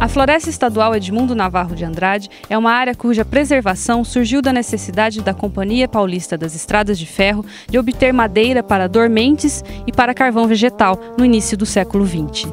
A Floresta Estadual Edmundo Navarro de Andrade é uma área cuja preservação surgiu da necessidade da Companhia Paulista das Estradas de Ferro de obter madeira para dormentes e para carvão vegetal no início do século XX.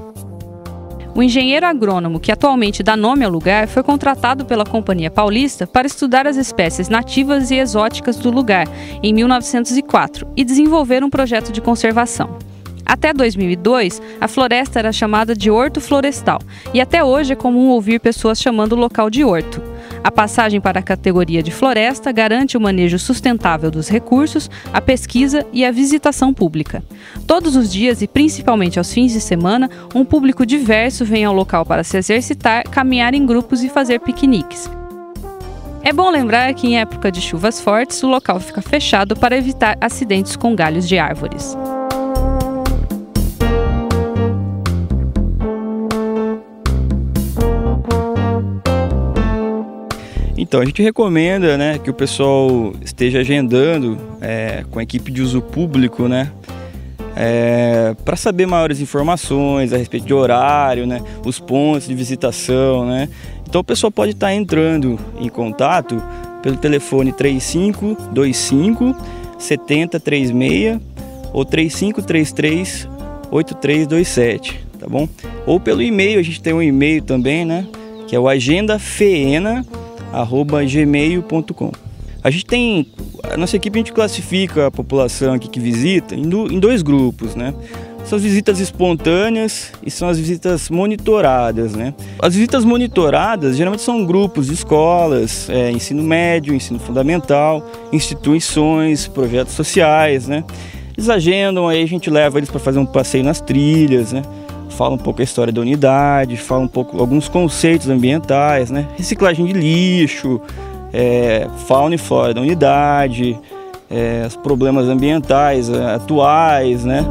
O engenheiro agrônomo, que atualmente dá nome ao lugar, foi contratado pela Companhia Paulista para estudar as espécies nativas e exóticas do lugar em 1904 e desenvolver um projeto de conservação. Até 2002, a floresta era chamada de Horto Florestal e até hoje é comum ouvir pessoas chamando o local de horto. A passagem para a categoria de floresta garante o manejo sustentável dos recursos, a pesquisa e a visitação pública. Todos os dias e principalmente aos fins de semana, um público diverso vem ao local para se exercitar, caminhar em grupos e fazer piqueniques. É bom lembrar que em época de chuvas fortes, o local fica fechado para evitar acidentes com galhos de árvores. Então, a gente recomenda, né, que o pessoal esteja agendando com a equipe de uso público, né, para saber maiores informações a respeito de horário, né, os pontos de visitação, né. Então, o pessoal pode estar entrando em contato pelo telefone 3525 7036 ou 3533 8327, tá bom? Ou pelo e-mail, a gente tem um e-mail também, né, que é o agendafeena@gmail.com. A nossa equipe classifica a população aqui que visita em dois grupos, né? São as visitas espontâneas e são as visitas monitoradas, né? As visitas monitoradas geralmente são grupos de escolas, ensino médio, ensino fundamental, instituições, projetos sociais, né? Eles agendam, aí a gente leva eles para fazer um passeio nas trilhas, né? Fala um pouco a história da unidade, fala um pouco alguns conceitos ambientais, né? Reciclagem de lixo, fauna e flora da unidade, os problemas ambientais atuais, né?